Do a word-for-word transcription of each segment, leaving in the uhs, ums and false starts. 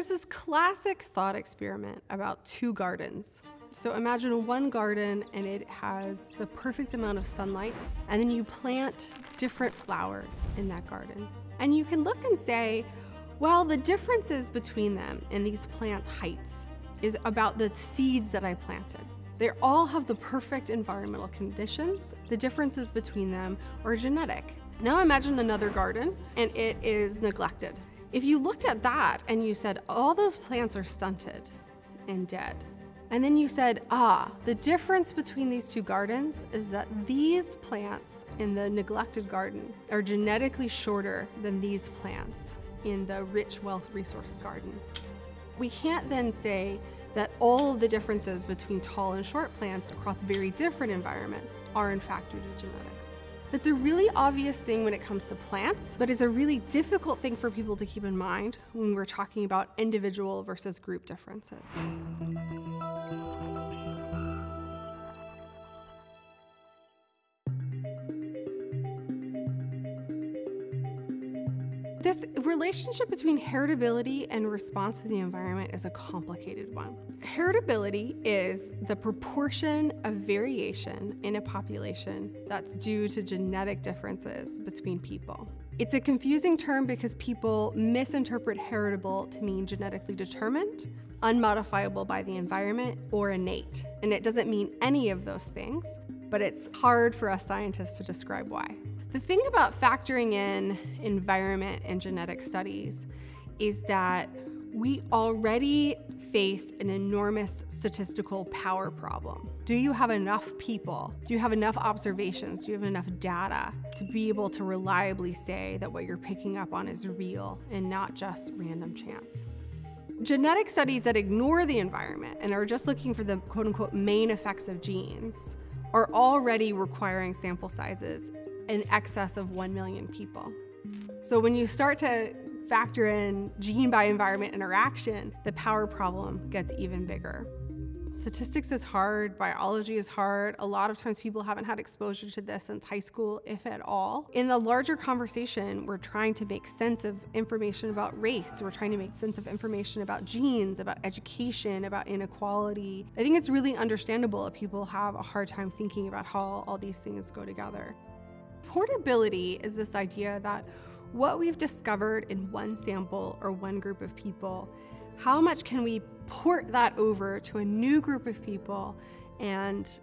there's this classic thought experiment about two gardens. So imagine one garden and it has the perfect amount of sunlight, and then you plant different flowers in that garden. And you can look and say, well, the differences between them and these plants' heights is about the seeds that I planted. They all have the perfect environmental conditions. The differences between them are genetic. Now imagine another garden and it is neglected. If you looked at that and you said, all those plants are stunted and dead, and then you said, ah, the difference between these two gardens is that these plants in the neglected garden are genetically shorter than these plants in the rich, wealth-resourced garden. We can't then say that all of the differences between tall and short plants across very different environments are in fact due to genetics. That's a really obvious thing when it comes to plants, but it's a really difficult thing for people to keep in mind when we're talking about individual versus group differences. This relationship between heritability and response to the environment is a complicated one. Heritability is the proportion of variation in a population that's due to genetic differences between people. It's a confusing term because people misinterpret heritable to mean genetically determined, unmodifiable by the environment, or innate. And it doesn't mean any of those things, but it's hard for us scientists to describe why. The thing about factoring in environment and genetic studies is that we already face an enormous statistical power problem. Do you have enough people? Do you have enough observations? Do you have enough data to be able to reliably say that what you're picking up on is real and not just random chance? Genetic studies that ignore the environment and are just looking for the quote-unquote main effects of genes are already requiring sample sizes in excess of one million people. So when you start to factor in gene by environment interaction, the power problem gets even bigger. Statistics is hard, biology is hard. A lot of times people haven't had exposure to this since high school, if at all. In the larger conversation, we're trying to make sense of information about race. We're trying to make sense of information about genes, about education, about inequality. I think it's really understandable if people have a hard time thinking about how all these things go together. Portability is this idea that what we've discovered in one sample or one group of people, how much can we port that over to a new group of people and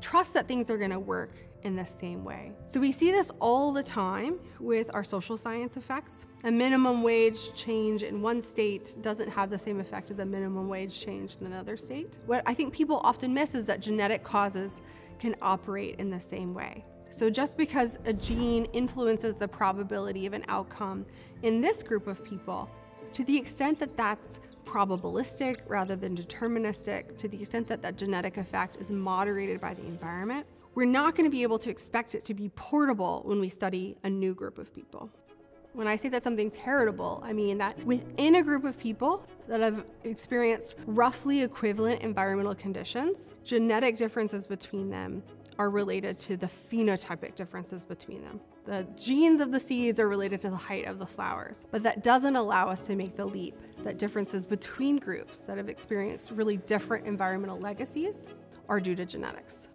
trust that things are going to work in the same way. So we see this all the time with our social science effects. A minimum wage change in one state doesn't have the same effect as a minimum wage change in another state. What I think people often miss is that genetic causes can operate in the same way. So just because a gene influences the probability of an outcome in this group of people, to the extent that that's probabilistic rather than deterministic, to the extent that that genetic effect is moderated by the environment, we're not going to be able to expect it to be portable when we study a new group of people. When I say that something's heritable, I mean that within a group of people that have experienced roughly equivalent environmental conditions, genetic differences between them are related to the phenotypic differences between them. The genes of the seeds are related to the height of the flowers, but that doesn't allow us to make the leap that differences between groups that have experienced really different environmental legacies are due to genetics.